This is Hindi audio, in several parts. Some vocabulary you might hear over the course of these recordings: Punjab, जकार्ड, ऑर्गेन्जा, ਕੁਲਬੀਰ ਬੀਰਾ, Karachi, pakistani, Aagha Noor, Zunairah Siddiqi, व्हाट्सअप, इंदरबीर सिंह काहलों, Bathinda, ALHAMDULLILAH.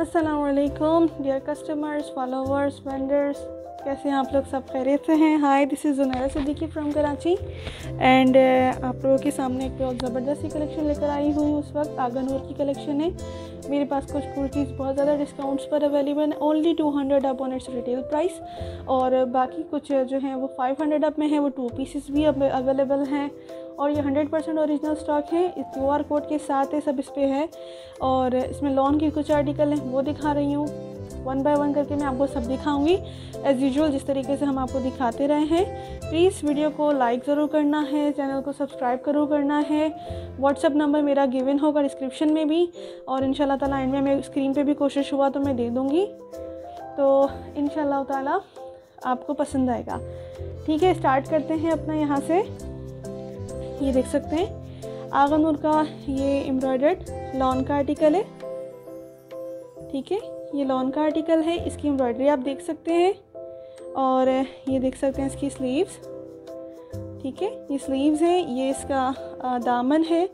अस्सलामुअलैकुम डियर कस्टमर्स, फॉलोवर्स, वेंडर्स, कैसे हैं आप लोग? सब खैरियत से हैं? Hi, this is Zunaira Siddiqui from Karachi and आप लोगों के सामने एक बहुत ज़बरदस्त सी कलेक्शन लेकर आई हूँ। उस वक्त आगा नूर की कलेक्शन है। मेरे पास कुछ कुर्तीज़ बहुत ज़्यादा डिस्काउंट्स पर अवेलेबल है, only 200 up on its retail price, और बाकी कुछ जो हैं वो 500 अप में है। वो टू पीसेस भी अब अवेलेबल हैं और ये 100% ओरिजिनल स्टॉक है। इस QR कोड के साथ है, सब इस पे है। और इसमें लॉन के कुछ आर्टिकल हैं, वो दिखा रही हूँ। वन बाय वन करके मैं आपको सब दिखाऊंगी एज़ यूजुअल, जिस तरीके से हम आपको दिखाते रहे हैं। प्लीज़ वीडियो को लाइक ज़रूर करना है, चैनल को सब्सक्राइब ज़रूर करना है। व्हाट्सअप नंबर मेरा गिवन होगा डिस्क्रिप्शन में भी, और इंशाल्लाह ताला एंड में मैं स्क्रीन पे भी कोशिश हुआ तो मैं दे दूँगी, तो इंशाल्लाह ताला आपको पसंद आएगा। ठीक है, स्टार्ट करते हैं अपना। यहाँ से ये देख सकते हैं आगा नूर का ये एम्ब्रॉयडर्ड लॉन का आर्टिकल है। ठीक है, ये लॉन का आर्टिकल है, इसकी एम्ब्रॉयडरी आप देख सकते हैं, और ये देख सकते हैं इसकी स्लीव्स। ठीक है, ये स्लीव्स हैं, ये इसका दामन है,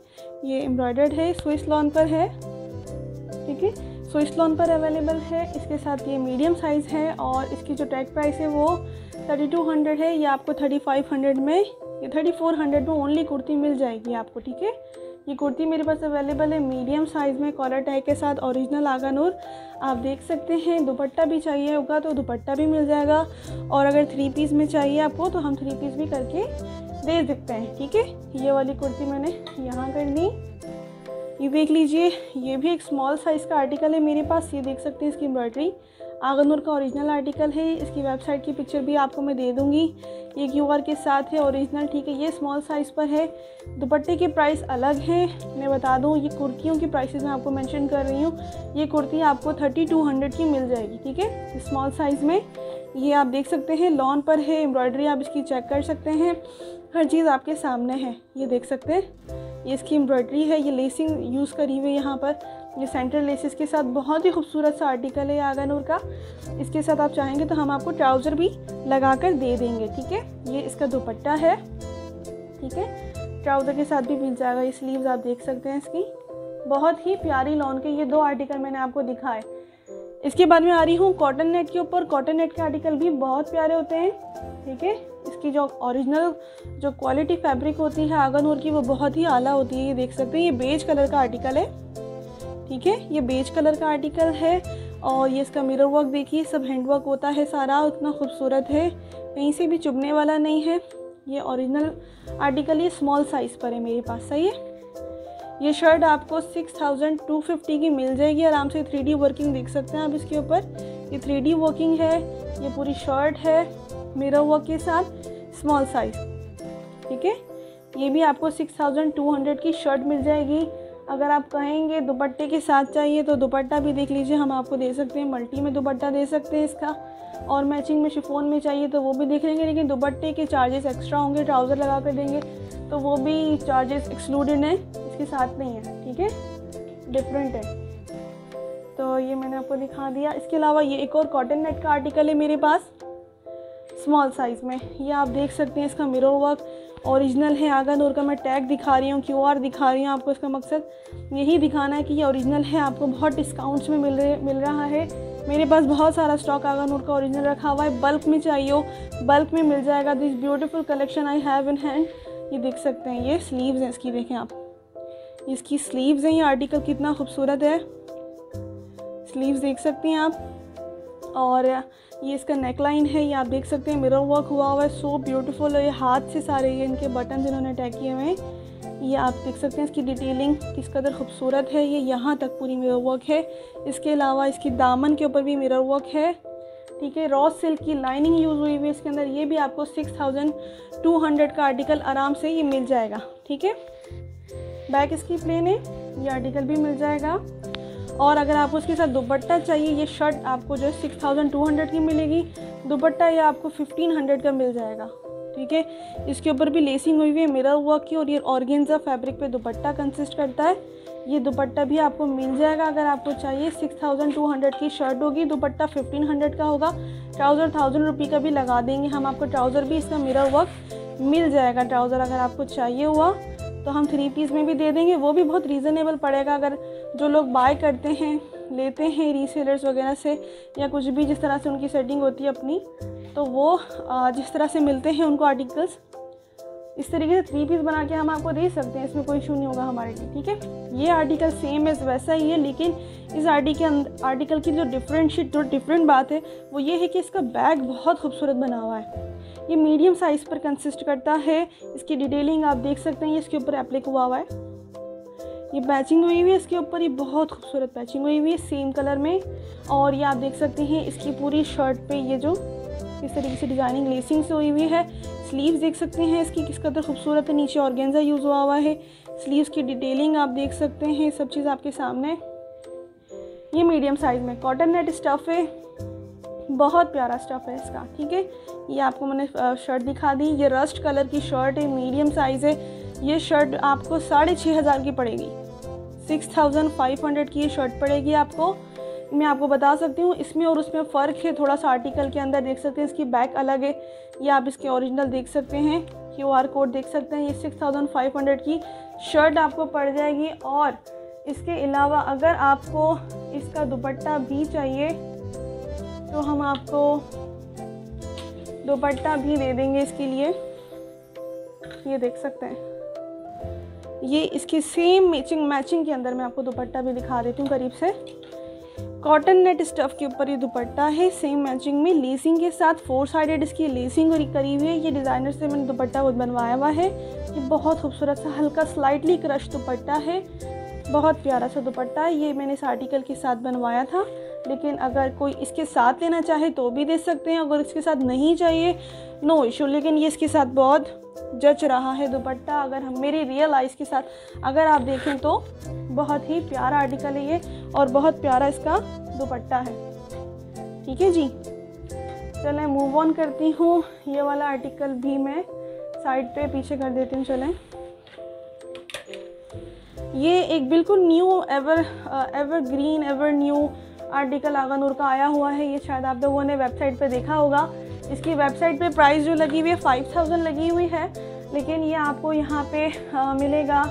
ये एम्ब्रॉयडर्ड है, स्विस लॉन पर है। ठीक है, स्विस लॉन पर अवेलेबल है। इसके साथ ये मीडियम साइज़ है, और इसकी जो टैग प्राइस है वो 3200 है। ये आपको 3500 में, 3400 में ओनली कुर्ती मिल जाएगी आपको। ठीक है, ये कुर्ती मेरे पास अवेलेबल है मीडियम साइज़ में, कॉलर टैग के साथ, ओरिजिनल आगा नूर आप देख सकते हैं। दुपट्टा भी चाहिए होगा तो दुपट्टा भी मिल जाएगा, और अगर थ्री पीस में चाहिए आपको तो हम थ्री पीस भी करके दे सकते हैं। ठीक है, ये वाली कुर्ती मैंने यहाँ कर दी, ये देख लीजिए। ये भी एक स्मॉल साइज़ का आर्टिकल है मेरे पास, ये देख सकते हैं इसकी एम्ब्रॉयडरी। आगा नूर का ओरिजिनल आर्टिकल है, इसकी वेबसाइट की पिक्चर भी आपको मैं दे दूँगी, ये QR के साथ है, ओरिजिनल। ठीक है, ये स्मॉल साइज़ पर है। दुपट्टे की प्राइस अलग है, मैं बता दूँ। ये कुर्तियों की प्राइसेस मैं आपको मेंशन कर रही हूँ। ये कुर्ती आपको 3200 की मिल जाएगी। ठीक है, स्मॉल साइज़ में ये आप देख सकते हैं, लॉन पर है, एम्ब्रॉयडरी आप इसकी चेक कर सकते हैं, हर चीज़ आपके सामने है। ये देख सकते हैं, ये इसकी एम्ब्रॉयडरी है, ये लेसिंग यूज़ करी हुई है यहाँ पर, ये सेंटर लेसेस के साथ। बहुत ही खूबसूरत सा आर्टिकल है आगा नूर का। इसके साथ आप चाहेंगे तो हम आपको ट्राउज़र भी लगा कर दे देंगे। ठीक है, ये इसका दुपट्टा है। ठीक है, ट्राउज़र के साथ भी मिल जाएगा। ये स्लीव्स आप देख सकते हैं इसकी, बहुत ही प्यारी लॉन के। ये दो आर्टिकल मैंने आपको दिखाए। इसके बाद में आ रही हूँ कॉटन नेट के ऊपर। कॉटन नेट के आर्टिकल भी बहुत प्यारे होते हैं। ठीक है, इसकी जो ओरिजिनल जो क्वालिटी फैब्रिक होती है आगा नूर की, वो बहुत ही आला होती है। ये देख सकते हैं, ये बेज कलर का आर्टिकल है। ठीक है, ये बेज कलर का आर्टिकल है, और ये इसका मिरर वर्क देखिए, सब हैंड वर्क होता है सारा, उतना खूबसूरत है, कहीं से भी चुभने वाला नहीं है। ये ओरिजिनल आर्टिकल, ये स्मॉल साइज़ पर है मेरे पास। सही है, ये शर्ट आपको 6250 की मिल जाएगी आराम से। 3D वर्किंग देख सकते हैं आप इसके ऊपर, ये 3D वर्किंग है, ये पूरी शर्ट है मिरर वर्क के साथ, स्मॉल साइज़। ठीक है, ये भी आपको 6200 की शर्ट मिल जाएगी। अगर आप कहेंगे दुपट्टे के साथ चाहिए तो दुपट्टा भी देख लीजिए, हम आपको दे सकते हैं, मल्टी में दुपट्टा दे सकते हैं इसका, और मैचिंग में शिफॉन में चाहिए तो वो भी देख लेंगे, लेकिन दुपट्टे के चार्जेस एक्स्ट्रा होंगे। ट्राउज़र लगा कर देंगे तो वो भी चार्जेस एक्सक्लूडेड हैं, इसके साथ नहीं है। ठीक है, डिफरेंट है। तो ये मैंने आपको दिखा दिया। इसके अलावा ये एक और कॉटन नेट का आर्टिकल है मेरे पास स्मॉल साइज़ में, ये आप देख सकते हैं, इसका मिरर वर्क ओरिजिनल है आगा नूर का। मैं टैग दिखा रही हूँ, QR दिखा रही हूँ आपको, इसका मकसद यही दिखाना है कि ये ओरिजिनल है। आपको बहुत डिस्काउंट्स में मिल रहा है। मेरे पास बहुत सारा स्टॉक आगा नूर का ओरिजिनल रखा हुआ है। बल्क में चाहिए हो, बल्क में मिल जाएगा। This beautiful collection I have in hand. ये देख सकते हैं, ये स्लीव्स हैं इसकी, देखें आप, इसकी स्लीव्स हैं। ये आर्टिकल कितना खूबसूरत है, स्लीव्स देख सकती हैं आप, और ये इसका नेकलाइन है, ये आप देख सकते हैं, मिरर वर्क हुआ है, सो ब्यूटीफुल। ये हाथ से सारे ये इनके बटन इन्होंने टैग किए हुए हैं, ये आप देख सकते हैं इसकी डिटेलिंग किस कदर खूबसूरत है। ये यहाँ तक पूरी मिरर वर्क है। इसके अलावा इसकी दामन के ऊपर भी मिरर वर्क है। ठीक है, रॉ सिल्क की लाइनिंग यूज़ हुई हुई है इसके अंदर। ये भी आपको 6200 का आर्टिकल आराम से ये मिल जाएगा। ठीक है, बैक इसकी प्लेन है, ये आर्टिकल भी मिल जाएगा। और अगर आपको उसके साथ दुपट्टा चाहिए, ये शर्ट आपको जो है 6200 की मिलेगी, दुपट्टा ये आपको 1500 का मिल जाएगा। ठीक है, इसके ऊपर भी लेसिंग हुई हुई है मिरर वर्क की, और ये ऑर्गेन्जा फैब्रिक पे दुपट्टा कंसिस्ट करता है। ये दुपट्टा भी आपको मिल जाएगा अगर आपको चाहिए। 6200 की शर्ट होगी, दुपट्टा 1500 का होगा, ट्राउज़र 1000 रुपये का भी लगा देंगे हम आपको। ट्राउज़र भी इसका मिरर वर्क मिल जाएगा। ट्राउज़र अगर आपको चाहिए हुआ तो हम थ्री पीस में भी दे देंगे, वो भी बहुत रीज़नेबल पड़ेगा। अगर जो लोग बाय करते हैं लेते हैं रीसेलर्स वगैरह से या कुछ भी जिस तरह से उनकी सेटिंग होती है अपनी, तो वो जिस तरह से मिलते हैं उनको आर्टिकल्स इस तरीके से थ्री पीस बना के हम आपको दे सकते हैं, इसमें कोई इशू नहीं होगा हमारे लिए। ठीक है, ये आर्टिकल सेम है, वैसा ही है, लेकिन इस आर्टिकल की जो डिफरेंट बात है वो ये है कि इसका बैग बहुत खूबसूरत बना हुआ है। ये मीडियम साइज़ पर कंसिस्ट करता है, इसकी डिटेलिंग आप देख सकते हैं, इसके ऊपर एप्लिक हुआ है, ये पैचिंग हुई हुई है इसके ऊपर, ये बहुत खूबसूरत पैचिंग हुई हुई है सेम कलर में। और ये आप देख सकते हैं इसकी पूरी शर्ट पे ये जो इस तरीके से डिज़ाइनिंग लेसिंग से हुई हुई है। स्लीव्स देख सकते हैं इसकी किस कदर खूबसूरत है, नीचे ऑर्गेन्जा यूज़ हुआ हुआ है, स्लीव्स की डिटेलिंग आप देख सकते हैं, सब चीज़ आपके सामने। ये मीडियम साइज़ में कॉटन नेट स्टफ़ है, बहुत प्यारा स्टफ़ है इसका। ठीक है, ये आपको मैंने शर्ट दिखा दी, ये रस्ट कलर की शर्ट है, मीडियम साइज़ है। ये शर्ट आपको 6,500 की पड़ेगी, 6,500 की ये शर्ट पड़ेगी आपको, मैं आपको बता सकती हूँ। इसमें और उसमें फ़र्क है थोड़ा सा, आर्टिकल के अंदर देख सकते हैं इसकी बैक अलग है, ये आप इसके ओरिजिनल देख सकते हैं, QR कोड देख सकते हैं। ये 6,500 की शर्ट आपको पड़ जाएगी। और इसके अलावा अगर आपको इसका दुपट्टा भी चाहिए तो हम आपको दुपट्टा भी दे देंगे इसके लिए, ये देख सकते हैं, ये इसके सेम मैचिंग के अंदर मैं आपको दुपट्टा भी दिखा देती हूँ करीब से। कॉटन नेट स्टफ़ के ऊपर ये दुपट्टा है, सेम मैचिंग में लेसिंग के साथ, 4 साइडेड इसकी लेसिंग करी हुई है। ये डिज़ाइनर से मैंने दुपट्टा खुद बनवाया हुआ है, ये बहुत खूबसूरत सा हल्का स्लाइटली क्रश दुपट्टा है, बहुत प्यारा सा दुपट्टा है। ये मैंने इस आर्टिकल के साथ बनवाया था, लेकिन अगर कोई इसके साथ लेना चाहे तो भी दे सकते हैं, अगर इसके साथ नहीं चाहिए नो इशू, लेकिन ये इसके साथ बहुत जच रहा है दुपट्टा। अगर हम मेरी रियल आइज़ के साथ अगर आप देखें तो बहुत ही प्यारा आर्टिकल है ये, और बहुत प्यारा इसका दुपट्टा है। ठीक है जी, चलें मूव ऑन करती हूँ, ये वाला आर्टिकल भी मैं साइड पे पीछे कर देती हूँ। चलें, ये एक बिल्कुल new evergreen new article Agha Noor का आया हुआ है, ये शायद आप लोगों ने वेबसाइट पे देखा होगा। इसकी वेबसाइट पे प्राइस जो लगी हुई है 5,000 लगी हुई है, लेकिन ये आपको यहाँ पे मिलेगा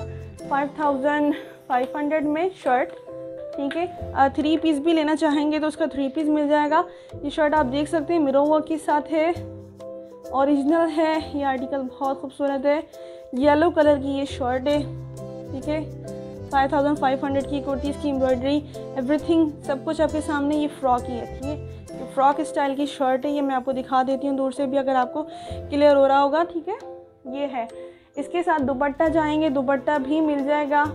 5,500 में शर्ट। ठीक है, 3 पीस भी लेना चाहेंगे तो उसका 3 पीस मिल जाएगा। ये शर्ट आप देख सकते हैं मिरर वर्क के साथ है, ओरिजिनल है, ये आर्टिकल बहुत खूबसूरत है, येलो कलर की ये शर्ट है। ठीक है, 5,500 की कुर्ती, इसकी एम्ब्रॉयडरी एवरीथिंग सब कुछ आपके सामने। ये फ्रॉक ही है, ठीक है, ये फ्रॉक स्टाइल की शर्ट है, ये मैं आपको दिखा देती हूँ दूर से भी अगर आपको क्लियर हो रहा होगा। ठीक है, ये है इसके साथ दुपट्टा जाएंगे, दुपट्टा भी मिल जाएगा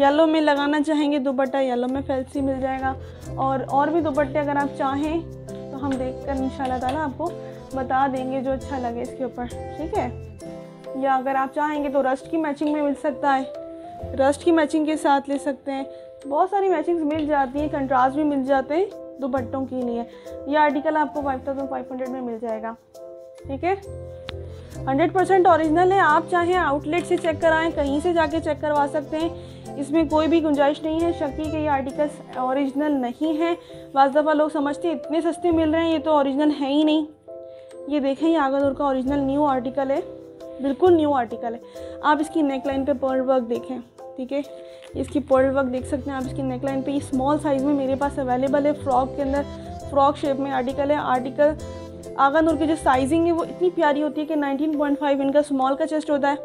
येलो में, लगाना चाहेंगे दुपट्टा येलो में फैंसी मिल जाएगा। और भी दुपट्टे अगर आप चाहें तो हम देखकर इंशाल्लाह ताला आपको बता देंगे जो अच्छा लगे इसके ऊपर। ठीक है, या अगर आप चाहेंगे तो रस्ट की मैचिंग में मिल सकता है, रस्ट की मैचिंग के साथ ले सकते हैं, बहुत सारी मैचिंग्स मिल जाती हैं, कंट्रास्ट भी मिल जाते हैं दुपट्टों के लिए। यह आर्टिकल आपको 5,500 में मिल जाएगा। ठीक है, 100% ओरिजिनल है, आप चाहें आउटलेट से चेक कराएं, कहीं से जाके चेक करवा सकते हैं, इसमें कोई भी गुंजाइश नहीं है शक्की के ये आर्टिकल्स ओरिजिनल नहीं है। बस दफ़ा लोग समझते हैं इतने सस्ते मिल रहे हैं, ये तो ओरिजिनल है ही नहीं। ये देखें, ये आगा नूर का ओरिजिनल न्यू आर्टिकल है, बिल्कुल न्यू आर्टिकल है। आप इसकी नेकलाइन पे पर्ल वर्क देखें, ठीक है, इसकी पर्ल वर्क देख सकते हैं आप इसकी नेकलाइन पे। ये स्मॉल साइज़ में मेरे पास अवेलेबल है, फ्रॉक के अंदर फ्रॉक शेप में आर्टिकल है। आर्टिकल आगा नूर की जो साइजिंग है वो इतनी प्यारी होती है कि 19.5 इनका स्मॉल का चेस्ट होता है,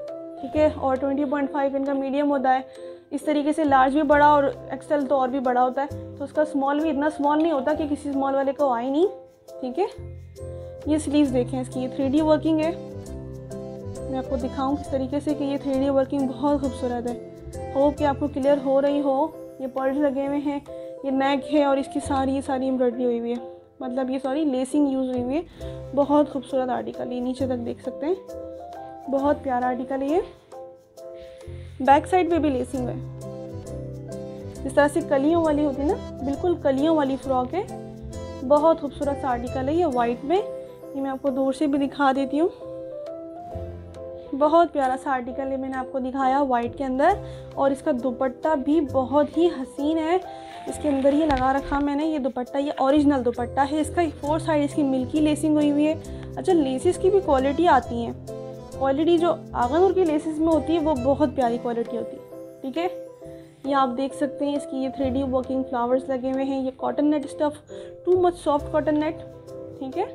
ठीक है, और 20.5 इनका मीडियम होता है। इस तरीके से लार्ज भी बड़ा और एक्सेल तो और भी बड़ा होता है, तो उसका स्मॉल भी इतना स्मॉल नहीं होता कि किसी स्मॉल वाले को आए नहीं। ठीक है, ये स्लीव्स देखें इसकी, 3D वर्किंग है, मैं आपको दिखाऊं किस तरीके से कि ये 3D वर्किंग बहुत खूबसूरत है। होप कि आपको क्लियर हो रही हो। ये पर्ल्स लगे हुए हैं, ये नेक है, और इसकी सारी एम्ब्रॉयडरी हुई हुई है, मतलब ये लेसिंग यूज़ हुई हुई है। बहुत खूबसूरत आर्टिकल, ये नीचे तक देख सकते हैं, बहुत प्यारा आर्टिकल है। ये बैक साइड पे भी लेसिंग है, जिस तरह से कलियों वाली होती है ना, बिल्कुल कलियों वाली फ्रॉक है, बहुत खूबसूरत सा आर्टिकल है। ये वाइट में, ये मैं आपको दूर से भी दिखा देती हूँ, बहुत प्यारा सा आर्टिकल है, मैंने आपको दिखाया वाइट के अंदर। और इसका दुपट्टा भी बहुत ही हसीन है, इसके अंदर ये लगा रखा मैंने ये दुपट्टा, ये ओरिजिनल दुपट्टा है इसका। 4 साइड इसकी मिल्की लेसिंग हुई हुई है। अच्छा, लेसेस की भी क्वालिटी आती है, क्वालिटी जो आगा नूर की लेसेस में होती है वो बहुत प्यारी क्वालिटी होती है। ठीक है, ये आप देख सकते हैं, इसकी ये 3D वर्किंग फ्लावर्स लगे हुए हैं। ये cotton net stuff, too much soft cotton net, ठीक है।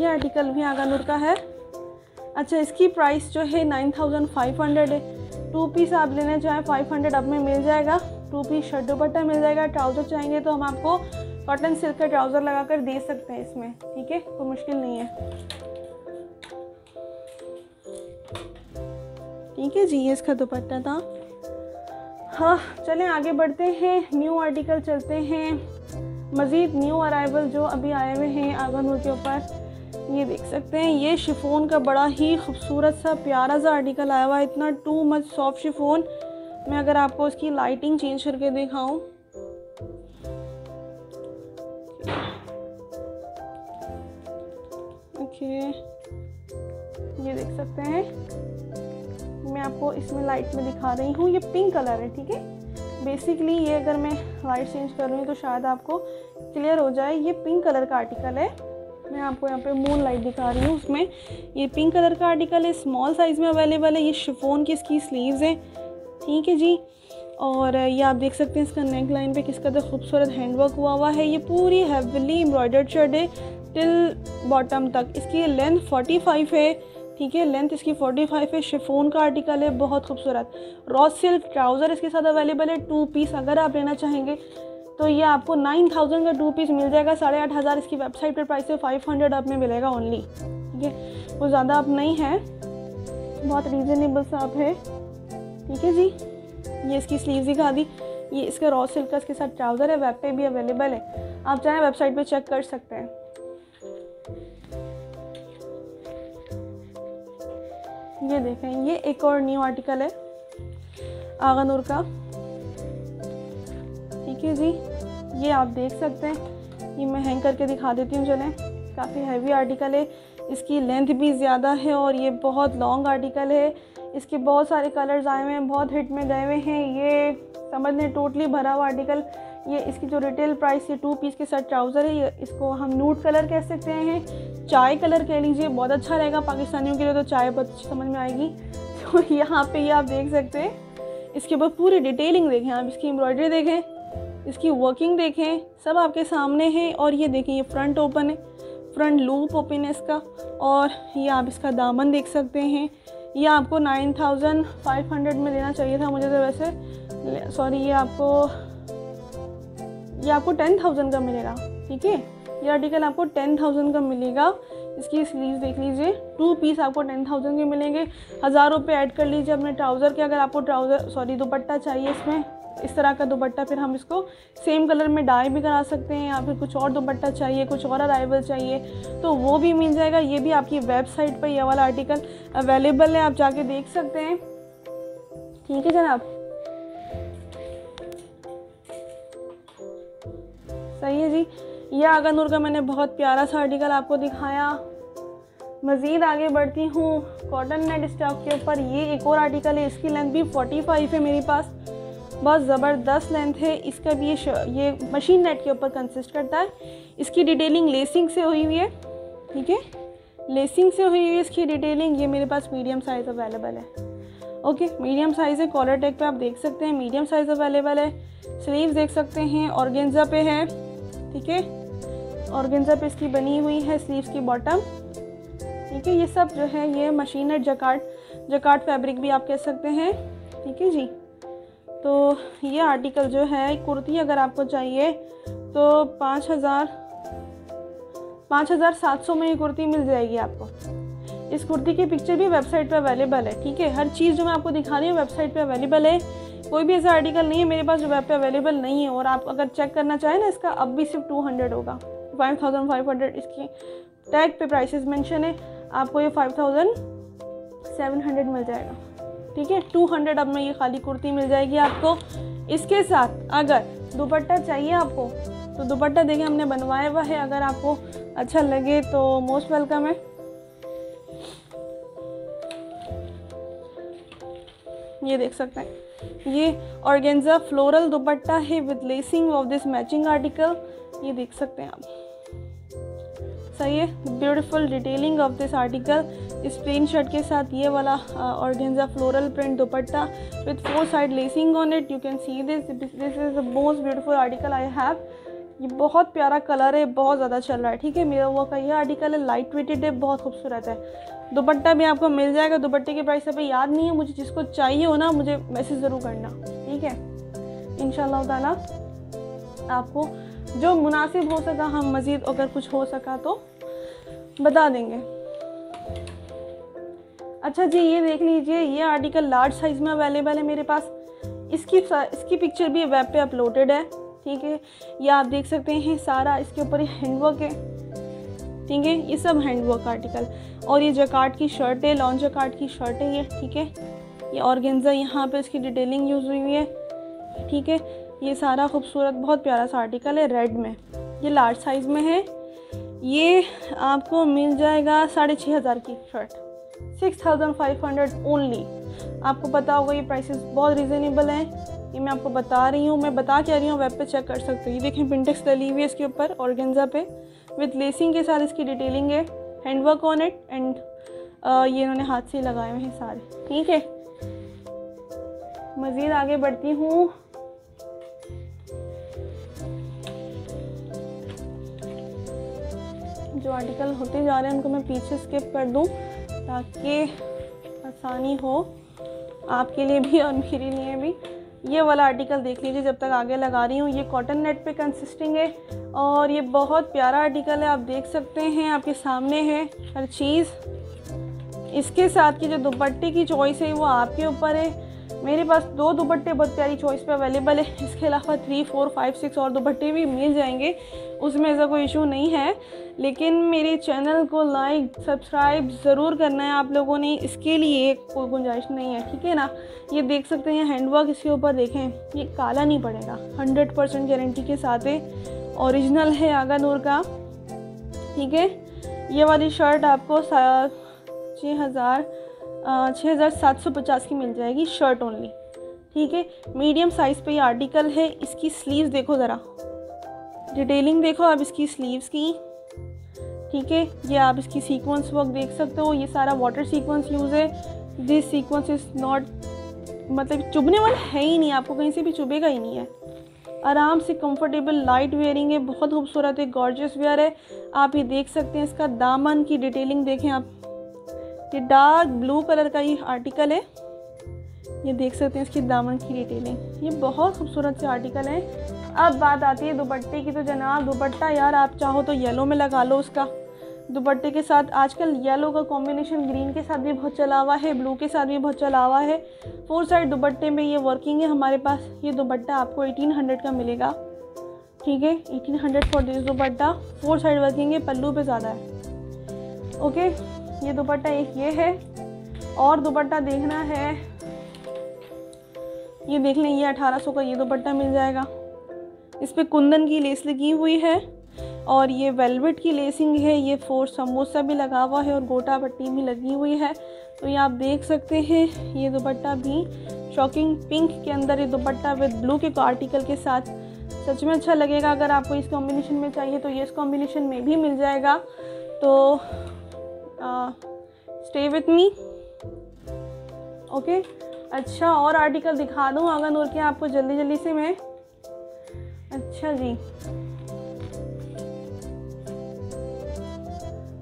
ये आर्टिकल भी आगा नूर का है। अच्छा, इसकी प्राइस जो है 9500 है। टू पीस आप लेना चाहें 500 अब में मिल जाएगा। टू पीस शर्ट दुपट्टा मिल जाएगा। ट्राउज़र चाहेंगे तो हम आपको कॉटन सिल्क का ट्राउज़र लगा कर दे सकते हैं इसमें, ठीक है, कोई मुश्किल नहीं है। ठीक है जी, ये इसका दुपट्टा था। हाँ, चलें आगे बढ़ते हैं, न्यू आर्टिकल चलते हैं। मज़ीद न्यू अराइवल जो अभी आए हुए हैं आगा नूर के ऊपर, ये देख सकते हैं। ये शिफोन का बड़ा ही खूबसूरत सा प्यारा सा आर्टिकल आया हुआ है। इतना टू मच सॉफ्ट शिफोन। मैं अगर आपको इसकी लाइटिंग चेंज करके दिखाऊं, ओके, ये देख सकते हैं। मैं आपको इसमें लाइट में दिखा रही हूँ, ये पिंक कलर है, ठीक है। बेसिकली ये अगर मैं लाइट चेंज कर रही हूँ तो शायद आपको क्लियर हो जाए। ये पिंक कलर का आर्टिकल है, मैं आपको यहाँ पे मून लाइट दिखा रही हूँ, उसमें ये पिंक कलर का आर्टिकल है। स्मॉल साइज़ में अवेलेबल है। ये शिफोन की इसकी स्लीव्स हैं, ठीक है जी। और ये आप देख सकते हैं इसका नेक लाइन पर किस कदर खूबसूरत हैंडवर्क हुआ हुआ है। ये पूरी हैवीली एम्ब्रॉयडर्ड शर्ट है टिल बॉटम तक। इसकी लेंथ 45 है, ठीक है, लेंथ इसकी 45 है। शिफोन का आर्टिकल है, बहुत खूबसूरत। रॉ सिल्क ट्राउज़र इसके साथ अवेलेबल है। टू पीस अगर आप लेना चाहेंगे तो ये आपको 9000 का टू पीस मिल जाएगा। 8500 इसकी वेबसाइट पर प्राइस है। 500 आप में मिलेगा ओनली, ठीक है, वो ज़्यादा आप नहीं है, बहुत रीज़नेबल साफ है, ठीक है जी। ये इसकी स्लीव्स दिखा दी। ये इसका रॉ सिल्क का इसके साथ ट्राउज़र है, वेब पे भी अवेलेबल है, आप चाहें वेबसाइट पर चेक कर सकते हैं। ये देखें, ये एक और न्यू आर्टिकल है आगा नूर का, ठीक है जी। ये आप देख सकते हैं, ये मैं हैंग करके दिखा देती हूँ। चलें, काफ़ी हैवी आर्टिकल है, इसकी लेंथ भी ज़्यादा है और ये बहुत लॉन्ग आर्टिकल है। इसके बहुत सारे कलर्स आए हुए हैं, बहुत हिट में गए हुए हैं। ये समझ लें टोटली भरा हुआ आर्टिकल। ये इसकी जो रिटेल प्राइस है, टू पीस के साथ ट्राउज़र है। ये इसको हम नूड कलर कह सकते हैं, चाय कलर कह लीजिए, बहुत अच्छा रहेगा पाकिस्तानियों के लिए, तो चाय बहुत अच्छी समझ में आएगी। तो यहाँ पे ये आप देख सकते हैं, इसके ऊपर पूरी डिटेलिंग देखें आप, इसकी एम्ब्रॉयडरी देखें, इसकी वर्किंग देखें, सब आपके सामने है। और ये देखें, ये फ्रंट ओपन है, फ्रंट लूप ओपन है इसका। और ये आप इसका दामन देख सकते हैं। ये आपको 9500 में लेना चाहिए था मुझे तो, वैसे सॉरी, ये आपको 10000 का मिलेगा, ठीक है। ये आर्टिकल आपको 10000 का मिलेगा। इसकी स्लीव्स देख लीजिए, टू पीस आपको 10000 के मिलेंगे। 1000 रुपये ऐड कर लीजिए अपने ट्राउज़र के, अगर आपको दुपट्टा चाहिए इसमें, इस तरह का दुपट्टा, फिर हम इसको सेम कलर में डाई भी करा सकते हैं, या फिर कुछ और दुपट्टा चाहिए, कुछ और अराइवल चाहिए तो वो भी मिल जाएगा। ये भी आपकी वेबसाइट पर यह वाला आर्टिकल अवेलेबल है, आप जाके देख सकते हैं, ठीक है जनाब, सही है जी। ये आगा नूर का मैंने बहुत प्यारा सा आर्टिकल आपको दिखाया। मज़ीद आगे बढ़ती हूँ कॉटन नेट स्टफ के ऊपर। ये एक और आर्टिकल है, इसकी लेंथ भी 45 है मेरे पास, बहुत ज़बरदस्त लेंथ है इसका भी। ये मशीन नेट के ऊपर कंसिस्ट करता है। इसकी डिटेलिंग लेसिंग से हुई हुई है, ठीक है, लेसिंग से हुई हुई है इसकी डिटेलिंग। ये मेरे पास मीडियम साइज़ अवेलेबल है, ओके, मीडियम साइज़ है। कॉलर टैग पे आप देख सकते हैं, मीडियम साइज़ अवेलेबल है। स्लीव्स देख सकते हैं, ऑर्गेन्जा पे है, ठीक है, ऑर्गेन्जा पे इसकी बनी हुई है स्लीव्स की बॉटम, ठीक है। ये सब जो है ये मशीन है, जकार्ड फैब्रिक भी आप कह सकते हैं, ठीक है जी। तो ये आर्टिकल जो है, कुर्ती अगर आपको चाहिए तो 5700 में ये कुर्ती मिल जाएगी आपको। इस कुर्ती की पिक्चर भी वेबसाइट पे अवेलेबल है, ठीक है। हर चीज़ जो मैं आपको दिखा रही हूँ वेबसाइट पे अवेलेबल है, कोई भी ऐसा आर्टिकल नहीं है मेरे पास जो वेब पे अवेलेबल नहीं है। और आप अगर चेक करना चाहें ना, इसका अब भी सिर्फ 200 होगा, 5500 इसकी टैग पे प्राइसेस मेंशन है। आपको ये 5700 मिल जाएगा, ठीक है। 200 अब में ये खाली कुर्ती मिल जाएगी आपको। इसके साथ अगर दुपट्टा चाहिए आपको तो दुपट्टा देखें, हमने बनवाया हुआ है, अगर आपको अच्छा लगे तो मोस्ट वेलकम है। ये देख सकते हैं, ये ऑर्गेन्जा फ्लोरल दुपट्टा है with lacing of this matching article, ये देख सकते हैं आप। सही है। Beautiful detailing of this article. इस प्लेन शर्ट के साथ ये वाला ऑर्गेन्जा floral print dupatta with 4 side lacing on it. You can see this is the most beautiful article I have. ये बहुत प्यारा कलर है, बहुत ज़्यादा चल रहा है। ठीक है, मेरा वो का यह आर्टिकल है, लाइट वेटेड है, बहुत खूबसूरत है। दुपट्टा भी आपको मिल जाएगा। दुपट्टे के प्राइस अभी याद नहीं है मुझे, जिसको चाहिए हो ना मुझे मैसेज ज़रूर करना। ठीक है, इंशाल्लाह ताला आपको जो मुनासिब हो सका हम मज़ीद अगर कुछ हो सका तो बता देंगे। अच्छा जी, ये देख लीजिए, ये आर्टिकल लार्ज साइज़ में अवेलेबल है मेरे पास। इसकी पिक्चर भी वेब पे अपलोडेड है। ठीक है, ये आप देख सकते हैं, सारा इसके ऊपर हैंडवर्क है। ठीक है, ये सब हैंडवर्क आर्टिकल। और ये जकार्ड की शर्ट है, लॉन्ग जकार्ड की शर्ट है ये। ठीक है, ये ऑर्गेन्जा यहाँ पे इसकी डिटेलिंग यूज़ हुई है। ठीक है, ये सारा खूबसूरत बहुत प्यारा सा आर्टिकल है रेड में। ये लार्ज साइज़ में है। ये आपको मिल जाएगा 6500 की शर्ट, 6500 ओनली। आपको पता होगा ये प्राइसेस बहुत रीज़नेबल हैं। ये मैं आपको बता रही हूँ, मैं बता के आ रही हूँ, वेब पे चेक कर सकते हो। ये देखें, पिंटेक्स डली हुई है इसके ऊपर ऑर्गेन्जा पे विथ लेसिंग के साथ। इसकी डिटेलिंग है, हैंडवर्क ऑन इट एंड ये इन्होंने हाथ से लगाए हुए हैं सारे। ठीक है, मज़ीद आगे बढ़ती हूँ। जो आर्टिकल होते जा रहे हैं उनको मैं पीछे स्किप कर दूँ ताकि आसानी हो आपके लिए भी और मेरे लिए भी। ये वाला आर्टिकल देख लीजिए जब तक आगे लगा रही हूँ। ये कॉटन नेट पे कंसिस्टिंग है और ये बहुत प्यारा आर्टिकल है। आप देख सकते हैं, आपके सामने है हर चीज़। इसके साथ की जो दुपट्टे की चॉइस है वो आपके ऊपर है। मेरे पास 2 दुपट्टे बहुत प्यारी चॉइस पे अवेलेबल है। इसके अलावा 3, 4, 5, 6 और दुपट्टे भी मिल जाएंगे, उसमें ऐसा कोई इशू नहीं है। लेकिन मेरे चैनल को लाइक सब्सक्राइब ज़रूर करना है आप लोगों ने, इसके लिए कोई गुंजाइश नहीं है। ठीक है ना, ये देख सकते हैं हैंडवर्क इसके ऊपर। देखें, ये काला नहीं पड़ेगा, 100% गारंटी के साथ है, ओरिजिनल है आगा नूर का। ठीक है, ये वाली शर्ट आपको 6750 की मिल जाएगी शर्ट ओनली। ठीक है, मीडियम साइज़ पे ये आर्टिकल है। इसकी स्लीव्स देखो ज़रा, डिटेलिंग देखो आप इसकी स्लीव्स की। ठीक है, ये आप इसकी सीक्वेंस वर्क देख सकते हो। ये सारा वाटर सीक्वेंस यूज़ है। दिस सीक्वेंस इज़ नॉट, मतलब चुभने वाला है ही नहीं, आपको कहीं से भी चुभेगा ही नहीं है। आराम से कंफर्टेबल लाइट वेयरिंग है, बहुत खूबसूरत है, गॉर्जियस वेयर है। आप ये देख सकते हैं, इसका दामन की डिटेलिंग देखें आप। ये डार्क ब्लू कलर का ये आर्टिकल है। ये देख सकते हैं इसकी दामन की डिटेलिंग। ये बहुत खूबसूरत से आर्टिकल है। अब बात आती है दुपट्टे की। तो जनाब दुपट्टा यार आप चाहो तो येलो में लगा लो। उसका दुपट्टे के साथ आजकल येलो का कॉम्बिनेशन ग्रीन के साथ भी बहुत चला हुआ है, ब्लू के साथ भी बहुत चला हुआ है। 4 साइड दुपट्टे में ये वर्किंग है हमारे पास। ये दुपट्टा आपको 1800 का मिलेगा। ठीक है, 1800 for this dupatta. 4 side working है, पल्लू पे ज़्यादा है। ओके, ये दुपट्टा एक ये है। और दुपट्टा देखना है, ये देख लें, ये 1800 का ये दुपट्टा मिल जाएगा। इस पर कुंदन की लेस लगी हुई है और ये वेलवेट की लेसिंग है। ये 4 समोसा भी लगा हुआ है और गोटा पट्टी भी लगी हुई है। तो ये आप देख सकते हैं, ये दुपट्टा भी शॉकिंग पिंक के अंदर। ये दुपट्टा विद ब्लू के आर्टिकल के साथ सच में अच्छा लगेगा। अगर आपको इस कॉम्बिनेशन में चाहिए तो ये इस कॉम्बिनेशन में भी मिल जाएगा। तो स्टे विथ मी। ओके, अच्छा और आर्टिकल दिखा दूँ आगा नूर के आपको जल्दी से मैं। अच्छा जी,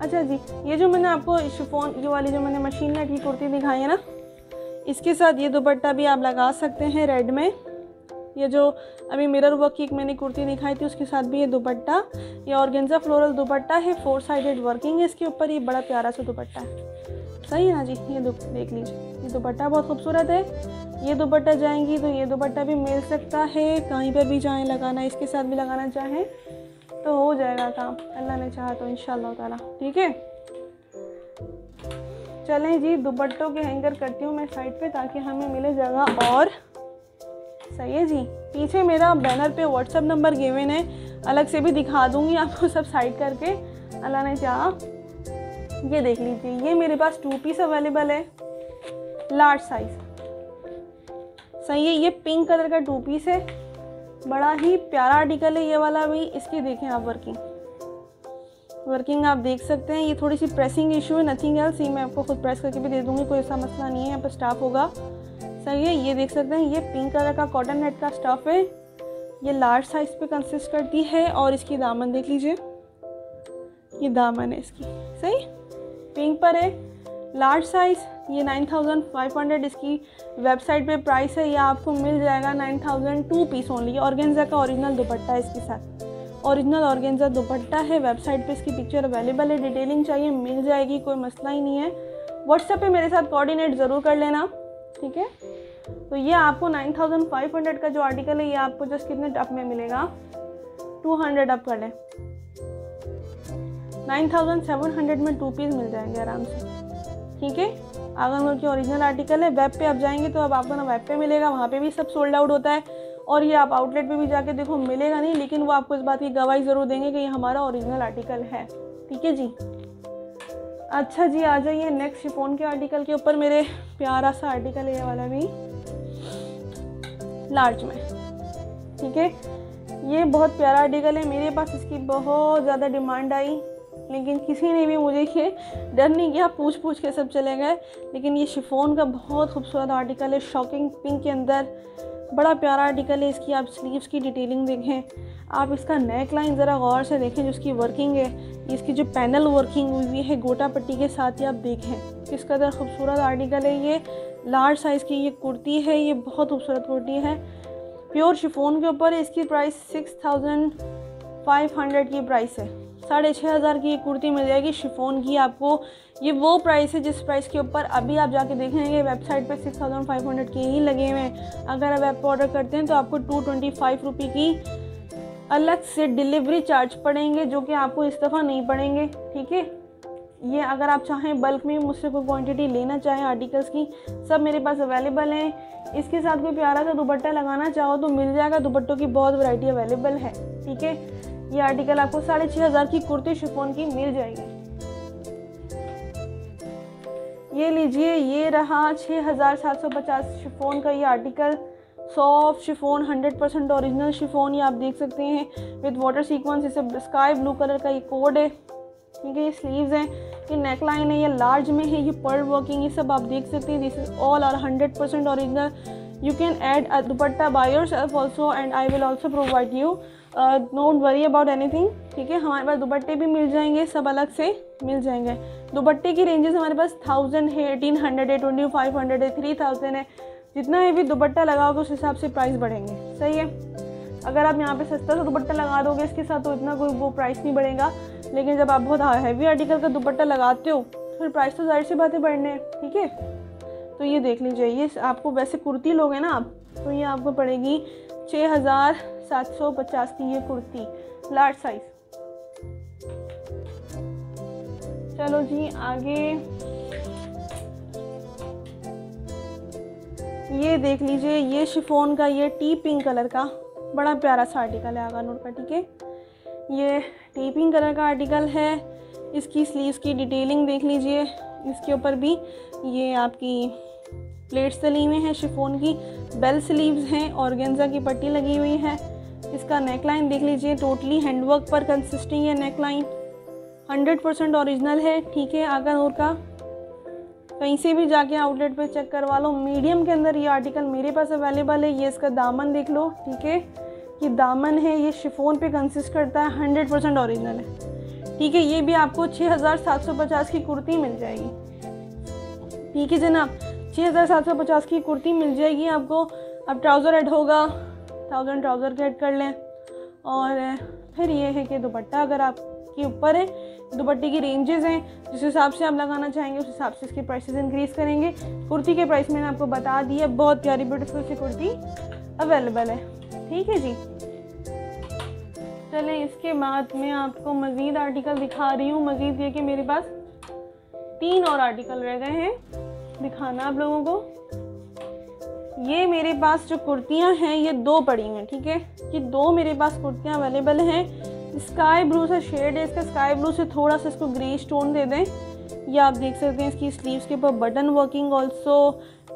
अच्छा जी, ये जो मैंने आपको शिफॉन, ये वाली जो मैंने मशीन नेट की कुर्ती दिखाई है ना, इसके साथ ये दुपट्टा भी आप लगा सकते हैं रेड में। ये जो अभी मिरर वर्क की एक मैंने कुर्ती दिखाई थी उसके साथ भी ये दुपट्टा, ये ऑर्गेन्जा फ्लोरल दुपट्टा है। 4 साइडेड वर्किंग है इसके ऊपर। ये बड़ा प्यारा सा दुपट्टा है, सही है ना जी। ये देख लीजिए, ये दुपट्टा बहुत खूबसूरत है। ये दुपट्टा जाएंगी तो ये दुपट्टा भी मिल सकता है, कहीं पर भी चाहें लगाना, इसके साथ भी लगाना चाहें तो हो जाएगा काम, अल्लाह ने चाहा तो इंशाल्लाह ताला। ठीक है, चलें जी, दुपट्टों के हैंगर करती हूँ मैं साइड पर ताकि हमें मिले जगह। और सही है जी, पीछे मेरा बैनर पे व्हाट्सअप नंबर गिवन है, अलग से भी दिखा दूंगी आपको सब साइड करके, अल्लाह ने चाहा। ये देख लीजिए, ये मेरे पास 2 पीस अवेलेबल है लार्ज साइज़। सही है, ये पिंक कलर का 2 पीस है, बड़ा ही प्यारा आर्टिकल है ये वाला भी। इसकी देखें आप वर्किंग, वर्किंग आप देख सकते हैं। ये थोड़ी सी प्रेसिंग इशू है, नथिंग एल्स। ये मैं आपको खुद प्रेस करके भी दे दूँगी, कोई ऐसा मसला नहीं है। यहाँ पर स्टफ़ होगा सही है। ये देख सकते हैं, ये पिंक कलर का कॉटन नेट का स्टफ़ है। ये लार्ज साइज़ पे कंसिस्ट करती है और इसकी दामन देख लीजिए, ये दामन है इसकी सही पिंक पर है, लार्ज साइज़। ये 9500 इसकी वेबसाइट पे प्राइस है। यह आपको मिल जाएगा 9002 पीस ओनली। ऑर्गेन्जा का ओरिजिनल दुपट्टा है इसके साथ, ओरिजिनल ऑर्गेन्जा दुपट्टा है। वेबसाइट पे इसकी पिक्चर अवेलेबल है। डिटेलिंग चाहिए मिल जाएगी, कोई मसला ही नहीं है। व्हाट्सएप पे मेरे साथ कोऑर्डिनेट ज़रूर कर लेना, ठीक है। तो ये आपको 9500 का जो आर्टिकल है, ये आपको जस्ट कितने अप में मिलेगा, 200 अप कर लें, 9700 में 2 पीस मिल जाएंगे आराम से, ठीक है। आगा नूर की ओरिजिनल आर्टिकल है। वेब पे आप जाएंगे तो अब आपको ना वेब पे मिलेगा, वहाँ पे भी सब सोल्ड आउट होता है। और ये आप आउटलेट पे भी जाके देखो, मिलेगा नहीं, लेकिन वो आपको इस बात की गवाही ज़रूर देंगे कि ये हमारा ओरिजिनल आर्टिकल है, ठीक है जी। अच्छा जी, आ जाइए नेक्स्ट शिफॉन के आर्टिकल के ऊपर। मेरे प्यारा सा आर्टिकल है ये वाला भी, लार्ज में, ठीक है। ये बहुत प्यारा आर्टिकल है, मेरे पास इसकी बहुत ज़्यादा डिमांड आई, लेकिन किसी ने भी मुझे ये डर नहीं किया, पूछ के सब चले गए। लेकिन ये शिफॉन का बहुत खूबसूरत आर्टिकल है, शॉकिंग पिंक के अंदर, बड़ा प्यारा आर्टिकल है। इसकी आप स्लीव्स की डिटेलिंग देखें, आप इसका नेक लाइन ज़रा गौर से देखें, जो इसकी वर्किंग है, इसकी जो पैनल वर्किंग हुई है गोटा पट्टी के साथ, ये आप देखें किस कदर खूबसूरत आर्टिकल है। ये लार्ज साइज़ की ये कुर्ती है, ये बहुत खूबसूरत कुर्ती है, प्योर शिफॉन के ऊपर है। इसकी प्राइस 6500 की प्राइस है, 6500 की कुर्ती मिल जाएगी शिफॉन की आपको। ये वो प्राइस है जिस प्राइस के ऊपर अभी आप जाके देखेंगे वेबसाइट पे 6500 के ही लगे हुए हैं। अगर आप ऐप ऑर्डर करते हैं तो आपको 225 रुपये की अलग से डिलीवरी चार्ज पड़ेंगे, जो कि आपको इस दफ़ा नहीं पड़ेंगे, ठीक है। ये अगर आप चाहें बल्क में मुझसे कोई क्वांटिटी लेना चाहें आर्टिकल्स की, सब मेरे पास अवेलेबल हैं। इसके साथ कोई प्यारा सा दुपट्टा लगाना चाहो तो मिल जाएगा, दुपट्टों की बहुत वैरायटी अवेलेबल है, ठीक है। ये आर्टिकल आपको 6500 की कुर्ती शिफॉन की मिल जाएगी। ये लीजिए, ये रहा 6750 शिफॉन का ये article, soft chiffon, 100% original chiffon. ये आप देख सकते हैं विद वाटर सीक्वेंस, इसे स्काई ब्लू कलर का ये कोड है, ठीक है। ये स्लीव्स हैं, ये नेक लाइन है, ये लार्ज में है, ये पर्ल वर्किंग, ये सब आप देख सकते हैं। This is all are 100% original. You can add a dupatta by yourself also and I will also provide you, don't worry about anything, ठीक है। हमारे पास दुपट्टे भी मिल जाएंगे, सब अलग से मिल जाएंगे। दुपट्टे की रेंजेस हमारे पास 1000 है, 1800 है, 2500 है, 3000 है। जितना हेवी दुपट्टा लगाओगे उस हिसाब से प्राइस बढ़ेंगे, सही है। अगर आप यहाँ पे सस्ता सा दुपट्टा लगा दोगे इसके साथ तो इतना कोई वो प्राइस नहीं बढ़ेगा, लेकिन जब आप बहुत हैवी आर्टिकल का दुपट्टा लगाते हो फिर प्राइस तो जाहिर सी बातें बढ़ने हैं, ठीक है। तो ये देख लीजिए, ये आपको वैसे कुर्ती लोगे ना आप, तो ये आपको पड़ेगी 6750 की ये कुर्ती, लार्ज साइज। चलो जी आगे, ये देख लीजिए, ये शिफॉन का ये टी पिंक कलर का बड़ा प्यारा सा आर्टिकल है आगा नूर का, ठीक है। ये टी पिंक कलर का आर्टिकल है, इसकी स्लीव्स की डिटेलिंग देख लीजिए। इसके ऊपर भी ये आपकी प्लेट स्लीवें हैं शिफॉन की, बेल स्लीव्स हैं, ऑर्गेन्जा की पट्टी लगी हुई है। इसका नेकलाइन देख लीजिए, टोटली हैंडवर्क पर कंसिस्टिंग है नेकलाइन, 100% ओरिजिनल है, ठीक है। आगा नूर का कहीं से भी जाके आउटलेट पे चेक करवा लो। मीडियम के अंदर ये आर्टिकल मेरे पास अवेलेबल है। ये इसका दामन देख लो, ठीक है, ये दामन है, ये शिफॉन पे कंसिस्ट करता है, 100% ओरिजिनल है, ठीक है। ये भी आपको 6750 की कुर्ती मिल जाएगी, ठीक है जनाब, 6750 की कुर्ती मिल जाएगी आपको। अब ट्राउज़र ऐड होगा, 1000 ट्राउज़र के ऐड कर लें। और फिर ये है कि दुपट्टा अगर आपके ऊपर है, दुपट्टे की रेंजेस हैं, जिस हिसाब से आप लगाना चाहेंगे उस हिसाब से इसके प्राइसेस इंक्रीज़ करेंगे। कुर्ती के प्राइस मैंने आपको बता दी है, बहुत प्यारी ब्यूटीफुल सी कुर्ती अवेलेबल है, ठीक है जी। चलें, इसके बाद मैं आपको मज़ीद आर्टिकल दिखा रही हूँ। मज़ीद ये कि मेरे पास 3 और आर्टिकल रह गए हैं दिखाना आप लोगों को। ये मेरे पास जो कुर्तियाँ हैं ये 2 पड़ी हैं, ठीक है, ये 2 मेरे पास कुर्तियाँ अवेलेबल हैं। स्काई ब्लू सा शेड है इसका, स्काई ब्लू से थोड़ा सा इसको ग्रेश टोन दे दें। ये आप देख सकते हैं इसकी स्लीव्स के ऊपर button working, also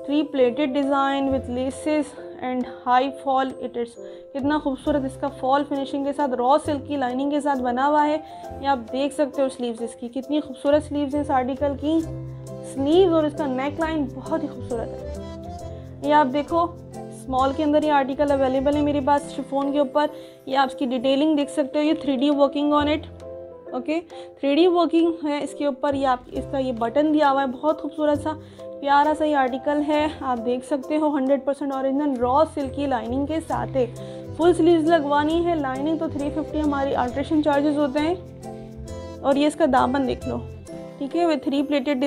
3 pleated design with laces and high fall it is. कितना खूबसूरत इसका फॉल फिनिशिंग के साथ रॉ सिल्क की लाइनिंग के साथ बना हुआ है। ये आप देख सकते हो स्लीव्स इसकी, कितनी खूबसूरत स्लीव्स हैं इस आर्टिकल की। स्लीव्स और इसका नेक लाइन बहुत ही खूबसूरत है। ये आप देखो स्मॉल के अंदर ये आर्टिकल अवेलेबल है मेरे पास शिफॉन के ऊपर। ये आप इसकी डिटेलिंग देख सकते हो, ये 3D working on it. Okay 3D working है इसके ऊपर। ये आप इसका ये बटन दिया हुआ है, बहुत खूबसूरत सा प्यारा सा ये आर्टिकल है। आप देख सकते हो 100% ओरिजिनल रॉ सिल्की लाइनिंग के साथ है। फुल स्लीव्स लगवानी है, लाइनिंग तो 350 हमारी अल्ट्रेशन चार्जेस होते हैं। और ये इसका दामन देख लो, ठीक है, with three pleated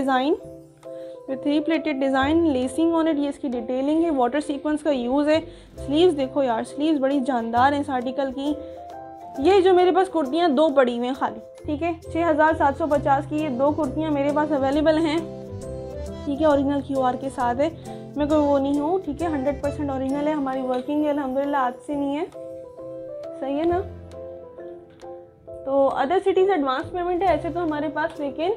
design lacing on it. ये इसकी डिटेलिंग है, वाटर सीक्वेंस का यूज़ है। स्लीव्स देखो यार, स्लीव्स बड़ी जानदार हैं इस आर्टिकल की। ये जो मेरे पास कुर्तियाँ दो पड़ी हुई हैं खाली, ठीक है, 6750 की ये दो कुर्तियाँ मेरे पास अवेलेबल हैं, ठीक है, ओरिजिनल QR के साथ है। मैं कोई वो नहीं हूँ, ठीक है, 100% ओरिजिनल है, हमारी वर्किंग है अल्हम्दुलिल्लाह, आज से नहीं है, सही है ना। तो अदर सिटीज़ एडवांस पेमेंट है ऐसे तो हमारे पास, लेकिन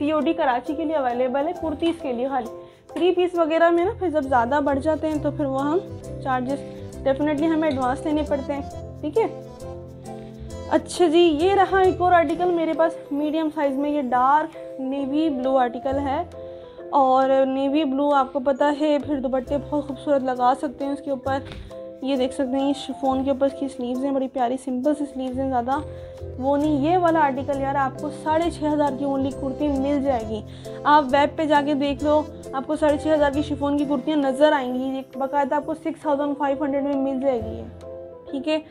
COD कराची के लिए अवेलेबल है कुर्तीज़ के लिए खाली। 3 पीस वगैरह में ना फिर जब ज़्यादा बढ़ जाते हैं तो फिर वो हम चार्जेस डेफिनेटली हमें एडवांस लेने पड़ते हैं, ठीक है। अच्छा जी, ये रहा एक और आर्टिकल मेरे पास मीडियम साइज़ में। ये डार्क नेवी ब्लू आर्टिकल है, और नेवी ब्लू आपको पता है फिर दुपट्टे बहुत खूबसूरत लगा सकते हैं उसके ऊपर। ये देख सकते हैं, ये शिफॉन के ऊपर इसकी स्लीव्स हैं, बड़ी प्यारी सिंपल सी स्लीव्स हैं, ज़्यादा वो नहीं। ये वाला आर्टिकल यार आपको 6500 की ओनली कुर्ती मिल जाएगी। आप वेब पे जाके देख लो, आपको 6500 की शिफॉन की कुर्तियाँ नज़र आएंगी। ये बाकायदा आपको 6500 में मिल जाएगी ये, ठीक है।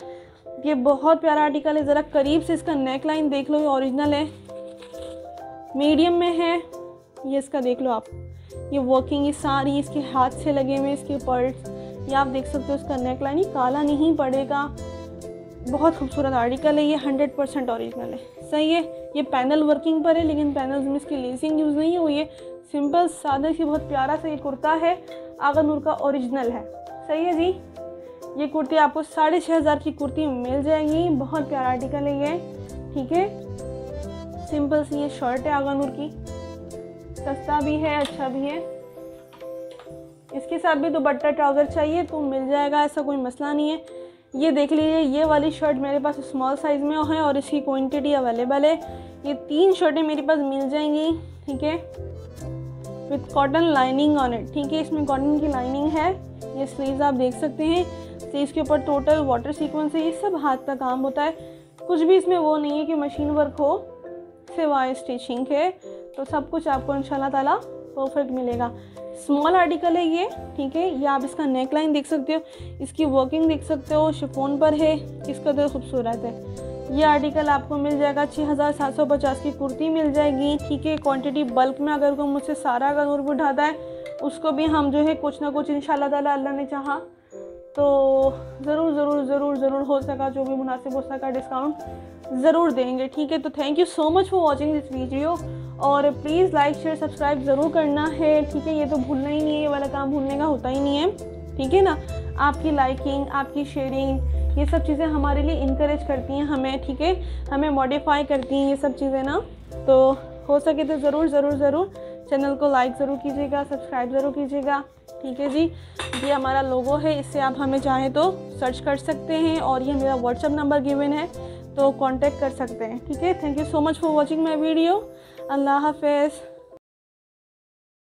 ये बहुत प्यारा आर्टिकल है, ज़रा करीब से इसका नेक लाइन देख लो। ये ओरिजिनल है, मीडियम में है ये, इसका देख लो आप। ये वर्किंग, ये सारी इसके हाथ से लगे हुए इसके पर्ल्स, ये आप देख सकते हो। इसका नेक लाइन ही काला नहीं पड़ेगा, बहुत खूबसूरत आर्टिकल है। ये 100% ओरिजिनल है, सही है। ये पैनल वर्किंग पर है, लेकिन पैनल्स में इसकी लेसिंग यूज़ नहीं हुई है, सिंपल सादा सी बहुत प्यारा सा ये कुर्ता है। आगा नूर का ओरिजिनल है, सही है जी। ये कुर्ती आपको 6500 की कुर्ती मिल जाएगी, बहुत प्यारा आर्टिकल है ये, ठीक है। सिंपल सी ये शर्ट है आगा नूर की, सस्ता भी है, अच्छा भी है। इसके साथ भी दुपट्टा ट्राउज़र चाहिए तो मिल जाएगा, ऐसा कोई मसला नहीं है। ये देख लीजिए, ये वाली शर्ट मेरे पास स्मॉल साइज़ में है और इसकी क्वांटिटी अवेलेबल है। ये 3 शर्टें मेरे पास मिल जाएंगी, ठीक है, with cotton lining on it, ठीक है, इसमें कॉटन की लाइनिंग है। ये स्लीव्स आप देख सकते हैं, स्लीव्स के ऊपर टोटल वाटर सीक्वेंस है। ये सब हाथ का काम होता है, कुछ भी इसमें वो नहीं है कि मशीन वर्क हो, सिवाय स्टिचिंग के। तो सब कुछ आपको इंशाल्लाह ताला परफेक्ट मिलेगा। स्मॉल आर्टिकल है ये, ठीक है। ये आप इसका नेक लाइन देख सकते हो, इसकी वर्किंग देख सकते हो, शिफॉन पर है, इसका तो खूबसूरत है। ये आर्टिकल आपको मिल जाएगा, 6750 की कुर्ती मिल जाएगी, ठीक है। क्वांटिटी बल्क में अगर कोई मुझसे सारा आगा नूर उठाता है, उसको भी हम जो है कुछ ना कुछ इंशाल्लाह ताला अल्लाह ने चाहा तो ज़रूर ज़रूर ज़रूर ज़रूर हो सका जो भी मुनासिब हो सका डिस्काउंट ज़रूर देंगे, ठीक है। तो thank you so much for watching this video, और प्लीज़ लाइक शेयर सब्सक्राइब ज़रूर करना है, ठीक है। ये तो भूलना ही नहीं है, ये वाला काम भूलने का होता ही नहीं है, ठीक है ना। आपकी लाइकिंग, आपकी शेयरिंग, ये सब चीज़ें हमारे लिए इनकरेज करती हैं हमें, ठीक है, हमें मॉडिफाई करती हैं ये सब चीज़ें ना। तो हो सके तो ज़रूर ज़रूर ज़रूर चैनल को लाइक ज़रूर कीजिएगा, सब्सक्राइब ज़रूर कीजिएगा, ठीक है जी। ये हमारा लोगो है, इससे आप हमें चाहें तो सर्च कर सकते हैं, और ये मेरा व्हाट्सएप नंबर गिवन है तो कांटेक्ट कर सकते हैं, ठीक है। Thank you so much for watching my video. अल्लाह हाफ़िज़।